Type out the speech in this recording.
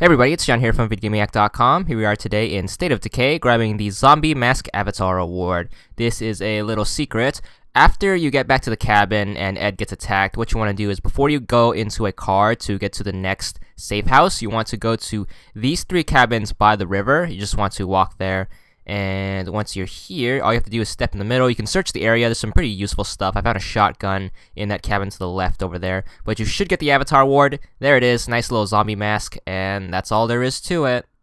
Hey everybody, it's John here from VidGamiac.com. Here we are today in State of Decay, grabbing the Zombie Mask Avatar Award. This is a little secret. After you get back to the cabin and Ed gets attacked, what you want to do is before you go into a car to get to the next safe house, you want to go to these three cabins by the river. You just want to walk there. And once you're here, all you have to do is step in the middle. You can search the area. There's some pretty useful stuff. I found a shotgun in that cabin to the left over there. But you should get the Avatar Award. There it is. Nice little zombie mask. And that's all there is to it.